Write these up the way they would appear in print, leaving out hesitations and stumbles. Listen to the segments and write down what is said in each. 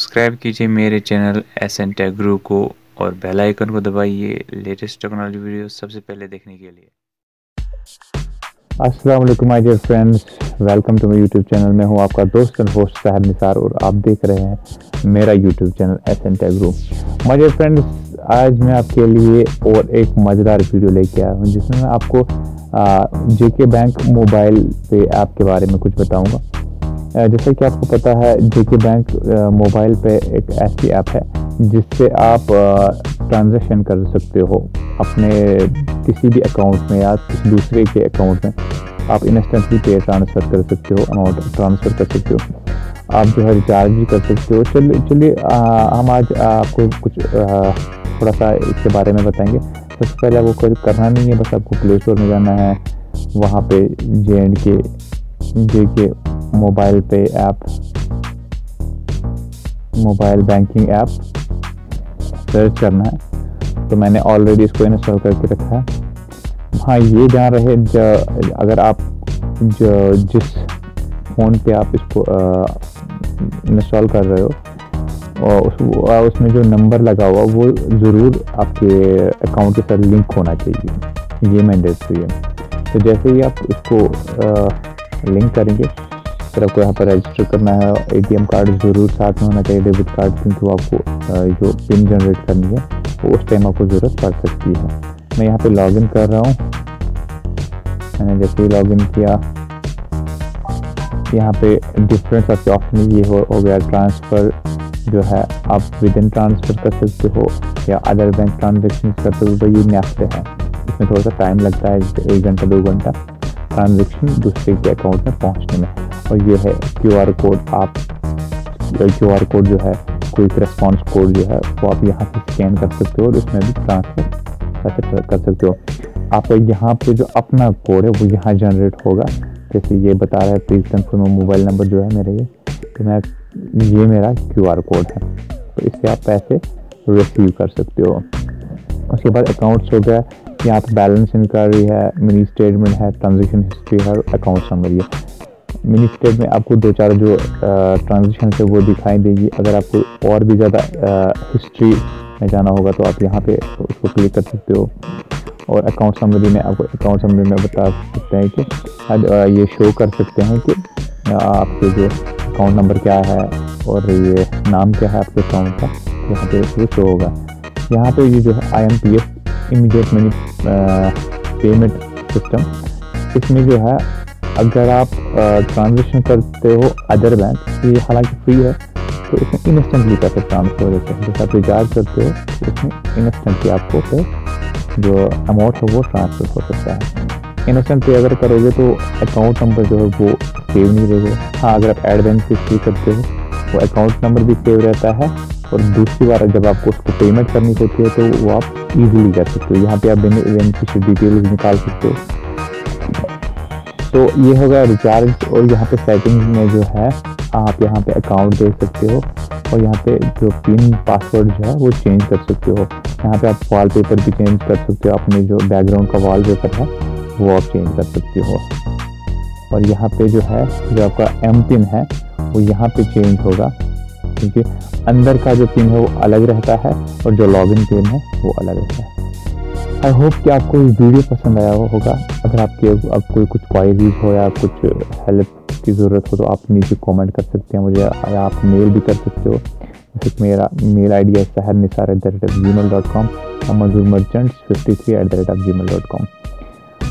Subscribe कीजिए मेरे channel SN tech गुरु को और बेल आइकन को दबाइए लेटेस्ट टेक्नोलॉजी वीडियो सबसे पहले देखने के लिए। अस्सलाम वालेकुम my dear friends, welcome to my YouTube channel. मैं हूं आपका दोस्त एंड होस्ट साहर निसार और आप देख रहे हैं मेरा YouTube channel SN tech Guru. My dear friends, आज मैं आपके लिए और एक मज़ेदार वीडियो लेके आया हूं जिसमें मैं आपको JK bank mobile pay app के बारे में कुछ बताऊँगा। जैसा कि आपको पता है जेके बैंक मोबाइल पे एक ऐसी ऐप है जिससे आप ट्रांजैक्शन कर सकते हो अपने किसी भी अकाउंट में या किसी दूसरे के अकाउंट में। आप इंस्टेंटली पे ट्रांसफ़र कर सकते हो, अमाउंट ट्रांसफ़र कर सकते हो, आप जो है रिचार्ज भी कर सकते हो। चलिए हम आज आपको कुछ थोड़ा सा इसके बारे में बताएंगे। सबसे पहले आपको कुछ करना नहीं है, बस आपको प्ले स्टोर में जाना है, वहाँ पे JK mobile pay app, mobile banking app search करना है। तो मैंने ऑलरेडी इसको इंस्टॉल करके रखा है। हाँ, ये जान रहे अगर आप जिस फ़ोन पे आप इसको इंस्टॉल कर रहे हो और उसमें जो नंबर लगा हुआ वो ज़रूर आपके अकाउंट के साथ लिंक होना चाहिए, ये मैंडेटरी है। तो जैसे ही आप इसको लिंक करेंगे फिर आपको यहाँ पर रजिस्टर करना है। एटीएम कार्ड ज़रूर साथ में होना चाहिए, डेबिट कार्ड, क्योंकि आपको जो पिन जनरेट करनी है वो उस टाइम आपको ज़रूरत पड़ सकती है। मैं यहाँ पे लॉगिन कर रहा हूँ। मैंने जैसे ही लॉगिन किया यहाँ पे डिफरेंस आपके ऑप्शन ये हो गया, ट्रांसफ़र जो है आप विद इन ट्रांसफ़र कर सकते हो या अदर बैंक ट्रांजेक्शन कर सकते हो। तो ये नेक्स्ट है, इसमें थोड़ा सा टाइम लगता है, जैसे 1 घंटा 2 घंटा ट्रांजेक्शन दूसरे के अकाउंट में पहुँचने में। और ये है QR कोड। आप QR कोड जो है, क्विक रिस्पॉन्स कोड जो है वो आप यहाँ से स्कैन कर सकते हो और उसमें भी ट्रांसफर कर सकते हो। आपको यहाँ पे जो अपना कोड है वो यहाँ जनरेट होगा। जैसे ये बता रहा है प्लीज़ कंफर्म मोबाइल नंबर जो है मेरा, ये तो मैं ये मेरा QR कोड है, तो इससे आप पैसे रिसीव कर सकते हो। उसके बाद अकाउंट्स हो गया, यहाँ पर बैलेंस इंक्वायरी है, मिनी स्टेटमेंट है, ट्रांजेक्शन हिस्ट्री है, अकाउंट समरी है। मिनी स्टेट में आपको 2-4 जो ट्रांजेक्शन है वो दिखाई देगी। अगर आपको और भी ज़्यादा हिस्ट्री में जाना होगा तो आप यहाँ पे उसको क्लिक कर सकते हो। और अकाउंट समरी में आपको अकाउंट समरी में बता सकते हैं कि ये शो कर सकते हैं कि आपके जो अकाउंट नंबर क्या है और ये नाम क्या है आपके अकाउंट का, यहाँ पर शो होगा। यहाँ पर ये जो है IMPS immediate money payment system, इसमें जो है अगर आप ट्रांजेक्शन करते हो अदर बैंक, ये हालांकि फ्री है, तो इसमें इंस्टेंटली पैसे ट्रांसफर हो जाते हैं। जैसे आप रिचार्ज करते हो तो इसमें इंस्टेंटली आपको जो अमाउंट है वो ट्रांसफ़र हो सकता है। इंस्टेंट पे अगर करोगे तो अकाउंट नंबर जो है वो सेव नहीं रहेगा। हाँ, अगर आप एड बैंक से करते हो तो अकाउंट नंबर भी सेव रहता है और दूसरी बार जब आपको उसको पेमेंट करनी होती है तो वो आप ईजिली कर सकते हो। यहाँ पर आप बेनिफिशियरी डिटेल्स निकाल सकते हो। तो ये होगा रिचार्ज। और यहाँ पे सेटिंग में जो है आप यहाँ पे अकाउंट देख सकते हो और यहाँ पे जो पिन पासवर्ड जो है वो चेंज कर सकते हो। यहाँ पे आप वॉलपेपर भी चेंज कर सकते हो, अपने जो बैकग्राउंड का वॉलपेपर है वो आप चेंज कर सकते हो। और यहाँ पे जो है जो आपका MPIN है वो यहाँ पे चेंज होगा, क्योंकि अंदर का जो पिन है वो अलग रहता है और जो लॉगिन पिन है वो अलग रहता है। आई होप कि आपको ये वीडियो पसंद आया होगा। अगर आपको कुछ क्वारीज हो या कुछ हेल्प की ज़रूरत हो तो आप नीचे कमेंट कर सकते हैं मुझे, या आप मेल भी कर सकते हो। जैसे मेरा मेल ID है saharnisar@gmail.com और manzoormerchants53@gmail.com।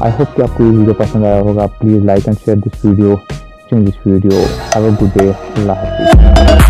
आई होप कि आपको ये वीडियो पसंद आया होगा। Please like and share this video. Have a good day. अल्लाह हाफिज़।